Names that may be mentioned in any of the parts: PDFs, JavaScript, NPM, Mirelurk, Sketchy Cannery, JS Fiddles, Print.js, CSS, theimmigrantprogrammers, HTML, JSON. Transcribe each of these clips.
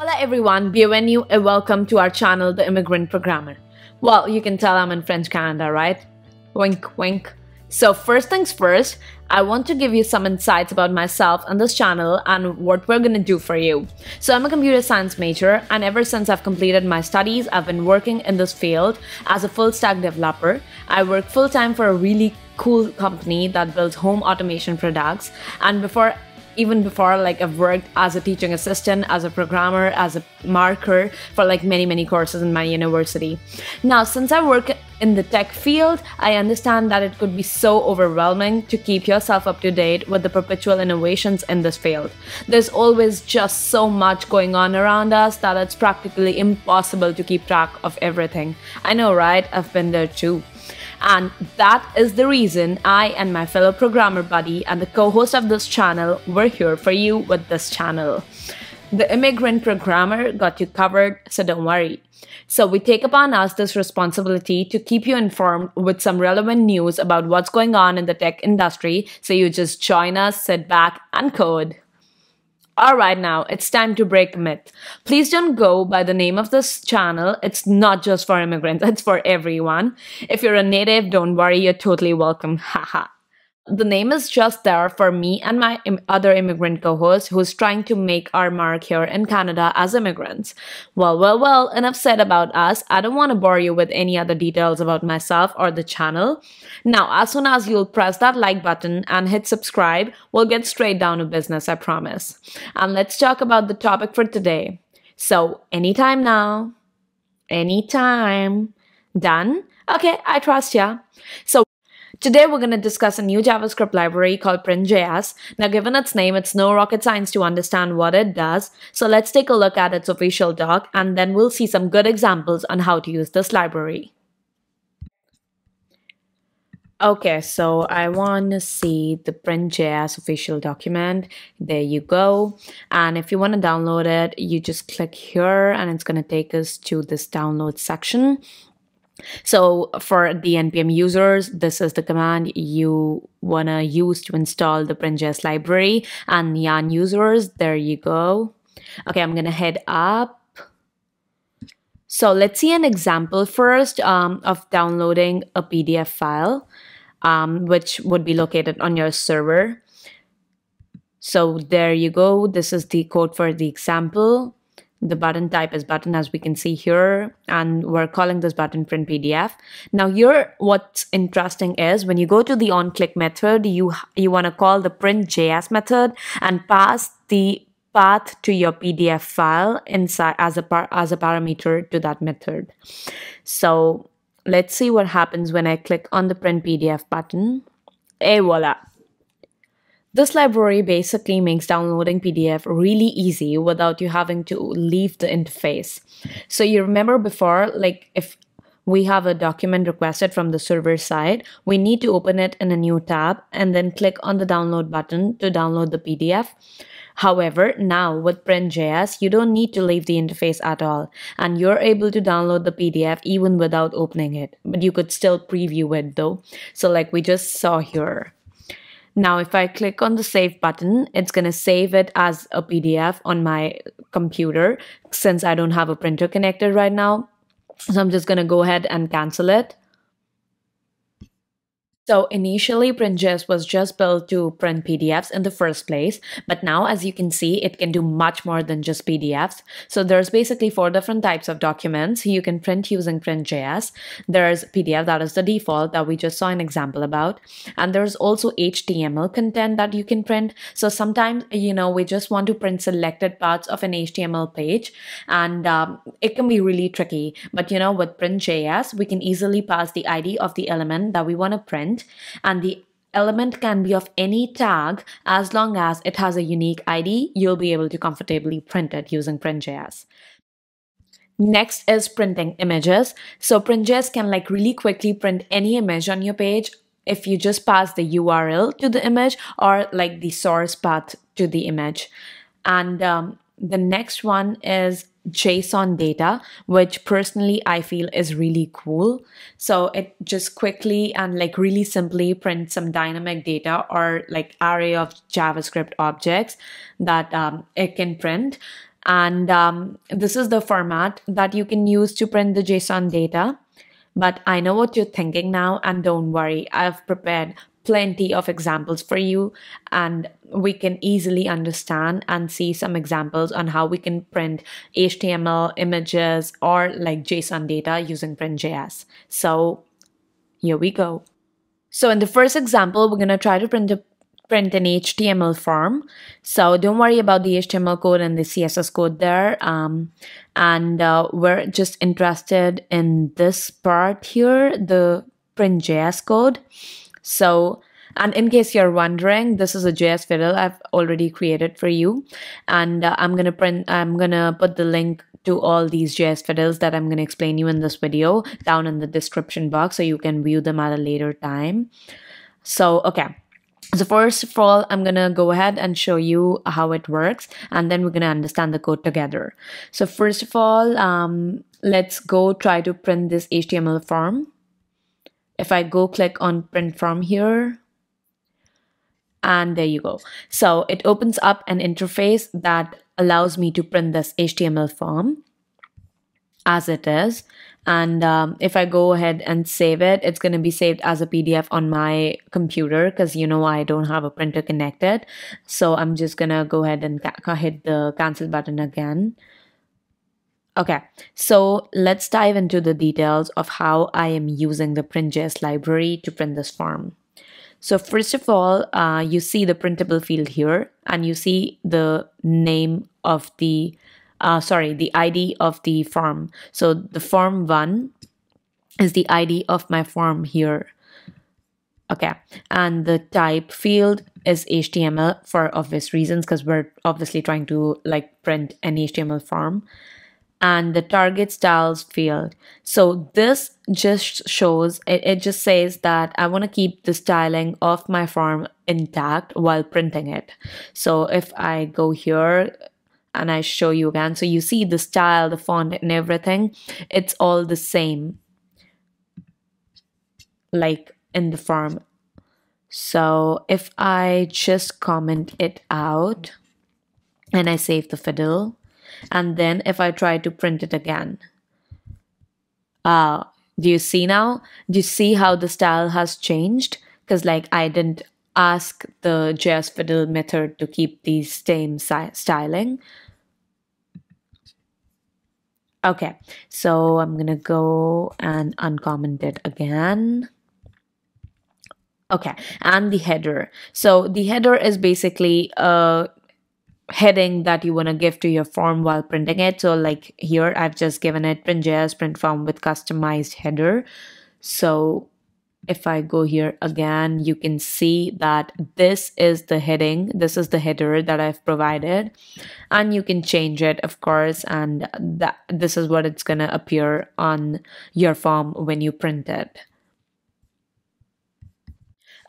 Hola everyone, bienvenue and welcome to our channel, The Immigrant Programmer. Well, you can tell I'm in French Canada, right? Wink, wink. So first things first, I want to give you some insights about myself and this channel and what we're gonna do for you. So I'm a computer science major, and ever since I've completed my studies, I've been working in this field as a full-stack developer. I work full-time for a really cool company that builds home automation products, and even before, like, I've worked as a teaching assistant, as a programmer, as a marker for like many courses in my university. Now, since I work in the tech field, I understand that it could be so overwhelming to keep yourself up to date with the perpetual innovations in this field. There's always just so much going on around us that it's practically impossible to keep track of everything. I know, right? I've been there too. And that is the reason I and my fellow programmer buddy and the co-host of this channel were here for you with this channel. The Immigrant Programmer got you covered, so don't worry. So we take upon us this responsibility to keep you informed with some relevant news about what's going on in the tech industry, so you just join us, sit back, and code. Alright, now it's time to break the myth. Please don't go by the name of this channel. It's not just for immigrants, it's for everyone. If you're a native, don't worry, you're totally welcome. Haha. The name is just there for me and my other immigrant co-host who's trying to make our mark here in Canada as immigrants. Well, enough said about us. I don't want to bore you with any other details about myself or the channel. Now, as soon as you'll press that like button and hit subscribe, we'll get straight down to business, I promise. And let's talk about the topic for today. So, anytime now. Anytime. Done? Okay, I trust ya. So, today we're going to discuss a new JavaScript library called PrintJS. Now, given its name, it's no rocket science to understand what it does. So let's take a look at its official doc, and then we'll see some good examples on how to use this library. Okay, so I want to see the PrintJS official document. There you go. And if you want to download it, you just click here and it's going to take us to this download section. So for the NPM users, this is the command you want to use to install the PrintJS library. And Yarn users, there you go. Okay, I'm going to head up. So let's see an example first of downloading a PDF file, which would be located on your server. So there you go. This is the code for the example. The button type is button, as we can see here, and we're calling this button print PDF. Now here, what's interesting is when you go to the onClick method, you want to call the printJS method and pass the path to your PDF file inside as a parameter to that method. So let's see what happens when I click on the print PDF button. Et voila. This library basically makes downloading PDF really easy without you having to leave the interface. So you remember before, like if we have a document requested from the server side, we need to open it in a new tab and then click on the download button to download the PDF. However, now with PrintJS, you don't need to leave the interface at all, and you're able to download the PDF even without opening it, but you could still preview it though. So like we just saw here. Now, if I click on the save button, it's going to save it as a PDF on my computer since I don't have a printer connected right now. So I'm just going to go ahead and cancel it. So initially, PrintJS was just built to print PDFs in the first place, but now as you can see, it can do much more than just PDFs. So there's basically 4 different types of documents you can print using PrintJS. There's PDF, that is the default that we just saw an example about. And there's also HTML content that you can print. So sometimes, you know, we just want to print selected parts of an HTML page, and it can be really tricky. But you know, with PrintJS, we can easily pass the ID of the element that we want to print. And the element can be of any tag as long as it has a unique ID. You'll be able to comfortably print it using PrintJS. Next is printing images. So PrintJS can like really quickly print any image on your page if you just pass the URL to the image or like the source path to the image. And the next one is JSON data, which personally I feel is really cool. So it just quickly and like really simply prints some dynamic data or like array of JavaScript objects that it can print. And this is the format that you can use to print the JSON data. But I know what you're thinking now, and don't worry, I've prepared plenty of examples for you, and we can easily understand and see some examples on how we can print HTML images or like JSON data using PrintJS. So here we go. So in the first example, we're going to try to print an HTML form. So don't worry about the HTML code and the CSS code there. We're just interested in this part here, the PrintJS code. So, and in case you're wondering, this is a JS fiddle I've already created for you. And I'm gonna put the link to all these JS fiddles that I'm gonna explain you in this video down in the description box, so you can view them at a later time. So, okay. So first of all, I'm going to go ahead and show you how it works, and then we're going to understand the code together. So first of all, let's go try to print this HTML form. If I go click on print form here, and there you go. So it opens up an interface that allows me to print this HTML form as it is. And if I go ahead and save it, it's going to be saved as a PDF on my computer, because you know I don't have a printer connected. So I'm just going to go ahead and hit the cancel button again. Okay, so let's dive into the details of how I am using the PrintJS library to print this form. So first of all, you see the printable field here, and you see the name of the the ID of the form. So the form 1 is the ID of my form here. Okay, and the type field is HTML for obvious reasons, because we're obviously trying to like print an HTML form. And the target styles field. So this just shows, it just says that I want to keep the styling of my form intact while printing it. So if I go here, and I show you again, so you see the style, the font, and everything, it's all the same like in the form. So if I just comment it out and I save the fiddle, and then if I try to print it again, do you see now? Do you see how the style has changed? Because like I didn't ask the JS fiddle method to keep the same styling. Okay, so I'm gonna go and uncomment it again. Okay, and the header. So the header is basically a heading that you want to give to your form while printing it. So like here, I've just given it PrintJS print form with customized header. So if I go here again, you can see that this is the heading, this is the header that I've provided, and you can change it, of course, and this is what it's gonna appear on your form when you print it.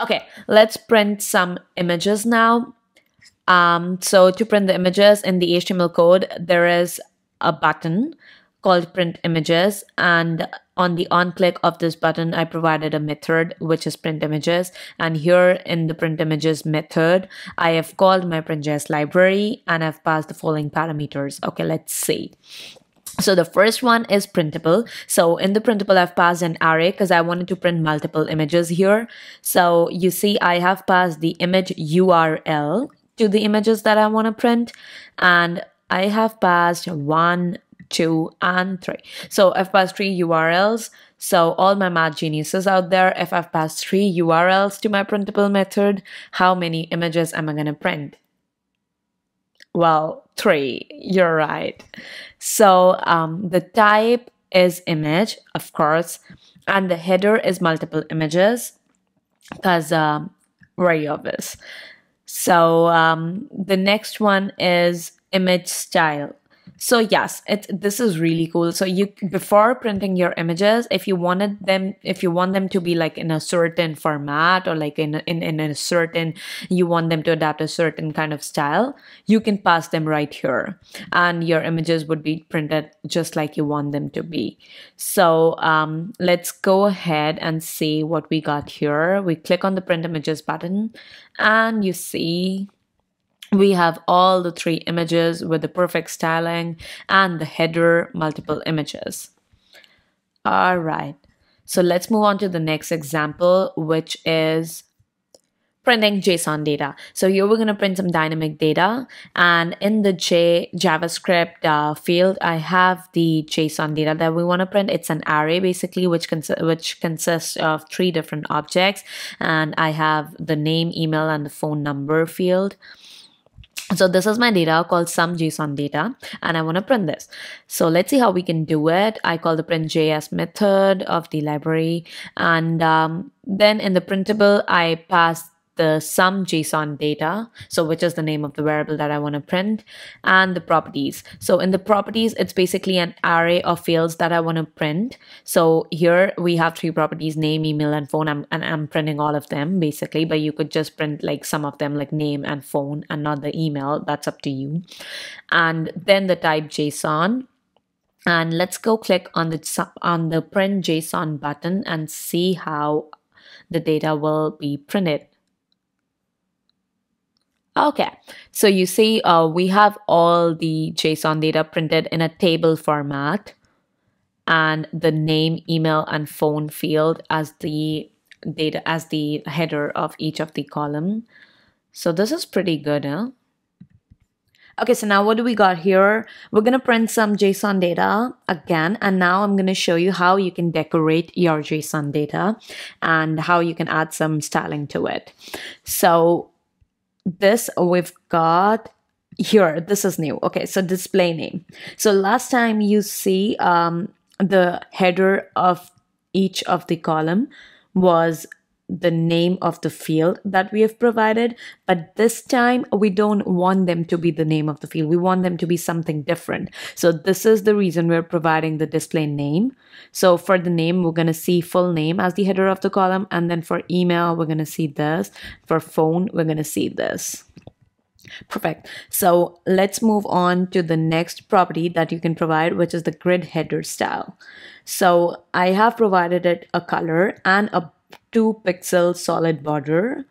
Okay, let's print some images now. So to print the images in the HTML code, there is a button called print images, and on the on click of this button I provided a method which is print images, and here in the print images method I have called my PrintJS library, and I've passed the following parameters. Okay, let's see. So the first one is printable. So in the printable I've passed an array because I wanted to print multiple images here. So you see I have passed the image URL to the images that I want to print, and I have passed 1, 2, and 3. So I've passed 3 URLs. So all my math geniuses out there, if I've passed 3 URLs to my printable method, how many images am I going to print? Well, 3, you're right. So the type is image, of course, and the header is multiple images, because very obvious. So the next one is image style. So yes, this is really cool. So you, before printing your images, if you want them to be like in a certain format, or like you want them to adapt a certain kind of style, you can pass them right here, and your images would be printed just like you want them to be. So let's go ahead and see what we got here. We click on the print images button, and you see we have all the three images with the perfect styling and the header multiple images. All right, so let's move on to the next example, which is printing JSON data. So here we're going to print some dynamic data, and in the JavaScript field, I have the JSON data that we want to print. It's an array basically, which consists of three different objects, and I have the name, email, and the phone number field. So this is my data called some JSON data, and I want to print this. So let's see how we can do it. I call the PrintJS method of the library, and then in the printable, I pass the sum JSON data, so which is the name of the variable that I want to print, and the properties. So in the properties, it's basically an array of fields that I want to print. So here we have three properties: name, email, and phone. I'm printing all of them basically, but you could just print like some of them, like name and phone, and not the email. That's up to you. And then the type JSON. And let's go click on the print JSON button and see how the data will be printed. Okay, so you see we have all the JSON data printed in a table format, and the name, email, and phone field as the data, as the header of each of the column. So this is pretty good, huh? Okay, so now what do we got here? We're going to print some JSON data again, and now I'm going to show you how you can decorate your JSON data and how you can add some styling to it. So this we've got here, this is new. Okay, so display name. So last time you see the header of each of the column was the name of the field that we have provided, but this time we don't want them to be the name of the field. We want them to be something different. So this is the reason we're providing the display name. So for the name, we're going to see full name as the header of the column, and then for email, we're going to see this. For phone, we're going to see this. Perfect. So let's move on to the next property that you can provide, which is the grid header style. So I have provided it a color and a 2-pixel solid border,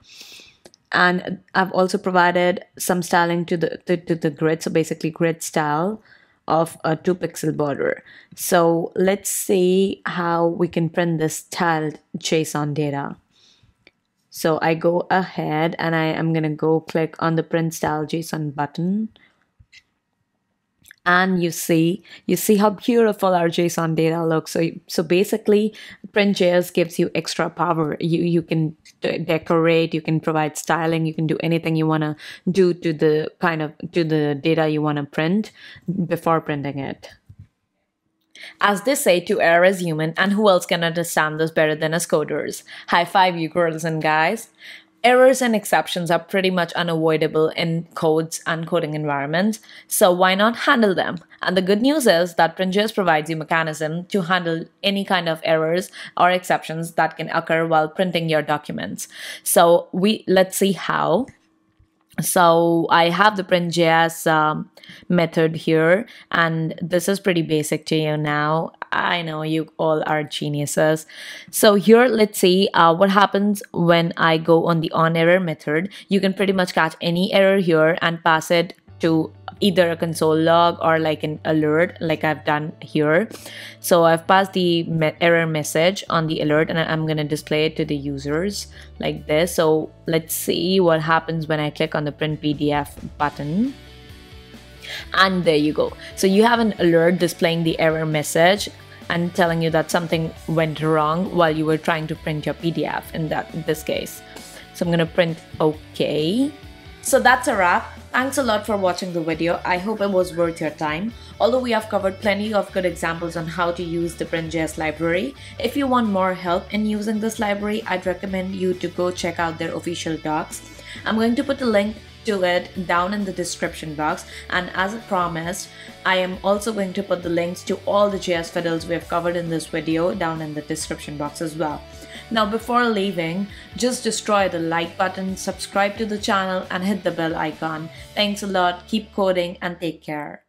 and I've also provided some styling to the grid, so basically grid style of a 2-pixel border. So let's see how we can print this styled JSON data. So I go ahead and I am going to go click on the print style JSON button, and you see how beautiful our JSON data looks. So basically PrintJS gives you extra power. You can decorate, you can provide styling, you can do anything you want to do to the data you want to print before printing it. As they say, to err is human, and who else can understand this better than us coders? High five, you girls and guys. Errors and exceptions are pretty much unavoidable in codes and coding environments, so why not handle them? And the good news is that PrintJS provides you a mechanism to handle any kind of errors or exceptions that can occur while printing your documents. So let's see how. So I have the PrintJS method here, and this is pretty basic to you now. I know you all are geniuses. So here, let's see what happens when I go on the onError method. You can pretty much catch any error here and pass it to either a console log or like an alert, like I've done here. So I've passed the error message on the alert, and I'm going to display it to the users like this. So let's see what happens when I click on the print PDF button. And there you go. So you have an alert displaying the error message and telling you that something went wrong while you were trying to print your PDF in this case. So I'm going to print OK. So that's a wrap. Thanks a lot for watching the video. I hope it was worth your time. Although we have covered plenty of good examples on how to use the PrintJS library, if you want more help in using this library, I'd recommend you to go check out their official docs. I'm going to put a link to it down in the description box, and as I promised, I am also going to put the links to all the JS fiddles we have covered in this video down in the description box as well. Now before leaving, just destroy the like button, subscribe to the channel, and hit the bell icon. Thanks a lot, keep coding, and take care.